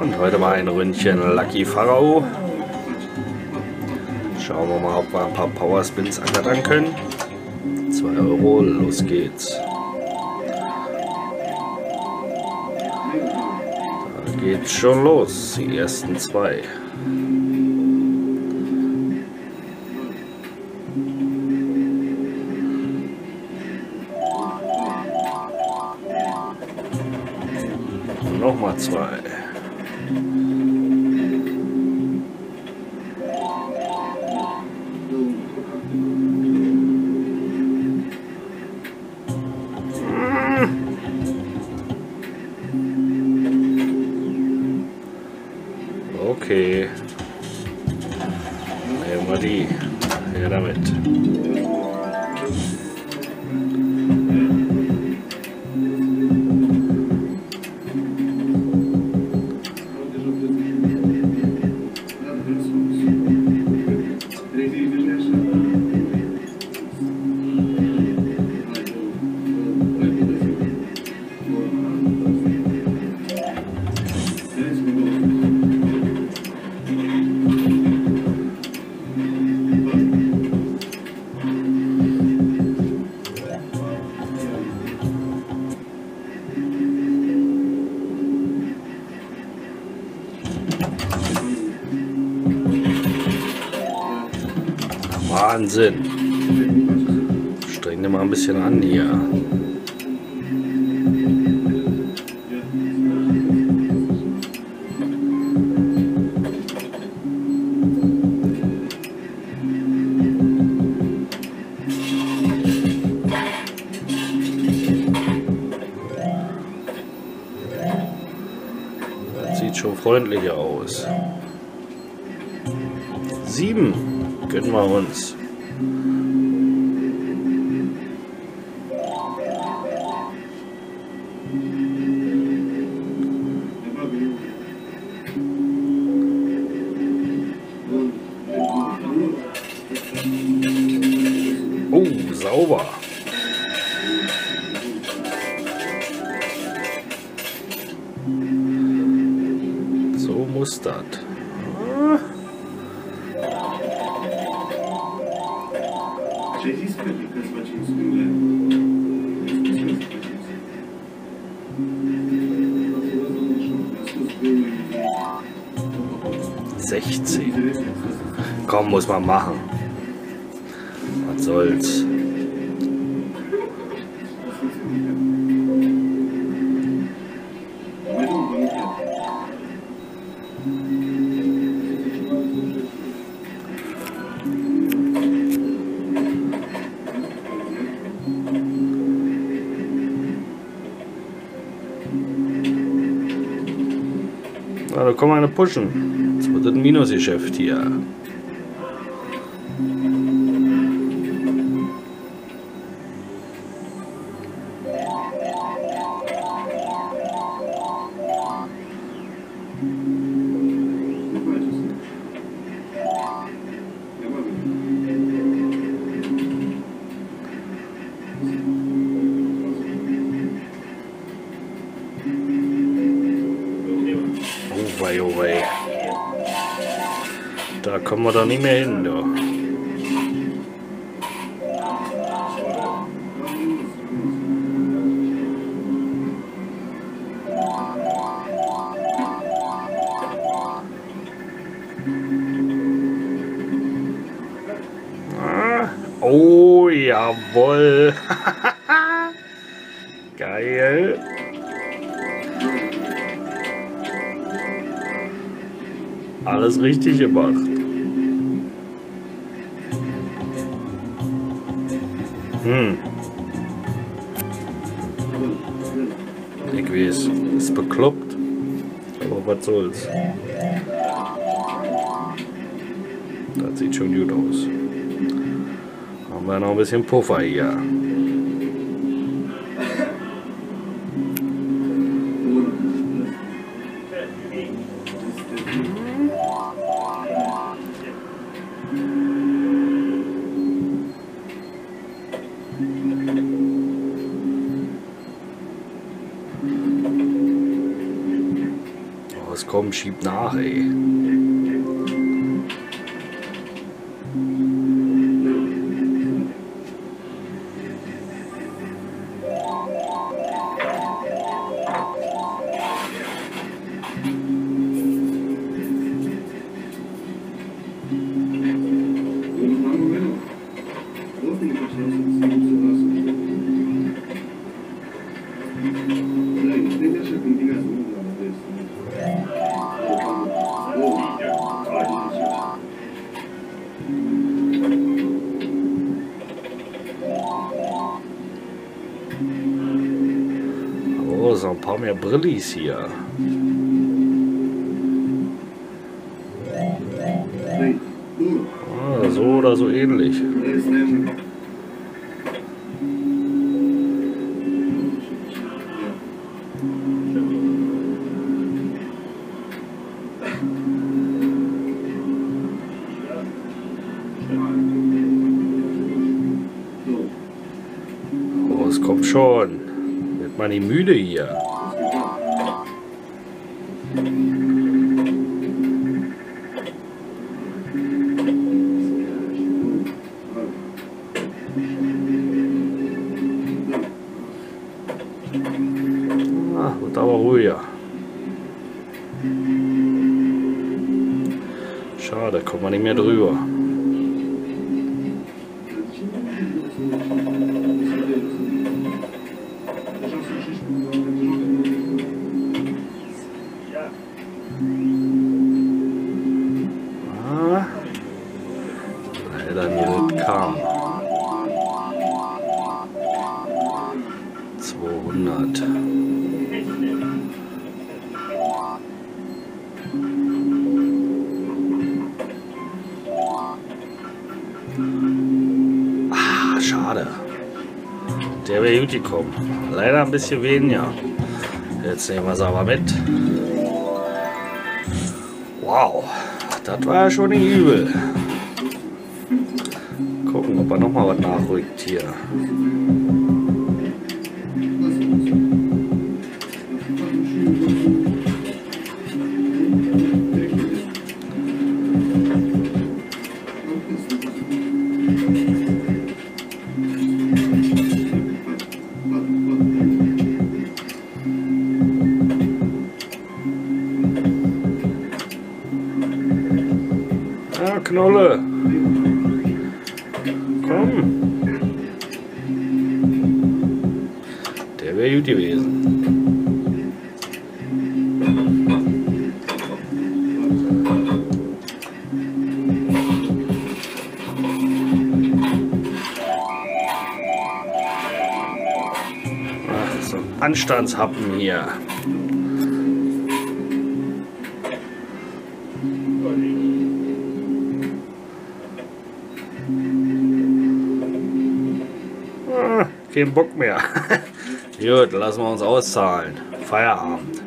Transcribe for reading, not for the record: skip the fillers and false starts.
Und heute mal ein Ründchen Lucky Pharaoh. Schauen wir mal, ob wir ein paar Power Spins ankern können. 2 Euro, los geht's. Da geht's schon los, die ersten 2. Nochmal 2. Okay. Nehmen wir die. Her damit. Wahnsinn. Streng dir mal ein bisschen an hier. Das sieht schon freundlicher aus. 7 gönnen wir uns. Oh, sauber. So muss das. Komm, muss man machen. Was soll's. Na, da kommen wir eine pushen. Das wird ein Minusgeschäft hier. Oh wei. Da kommen wir doch nicht mehr hin, du. Oh, jawohl. Geil. Alles richtig gemacht. Ich weiß, ist bekloppt. Aber was soll's. Das sieht schon gut aus. Haben wir noch ein bisschen Puffer hier. Jahres. Komm, schieb nach, ey. Oh, so ein paar mehr Brillis hier. Ah, so oder so ähnlich. Oh, es kommt schon. Wird man nicht müde hier. Ah, wird aber ruhiger. Schade, kommt man nicht mehr drüber. Ah, schade. Der wäre gut gekommen. Leider ein bisschen weniger. Jetzt nehmen wir es aber mit. Wow, das war ja schon nicht übel. Gucken, ob er nochmal was nachrückt hier. Ah, Knolle! Komm! Der wäre gut gewesen. Ach, so ein Anstandshappen hier. Kein Bock mehr. Gut, lassen wir uns auszahlen. Feierabend.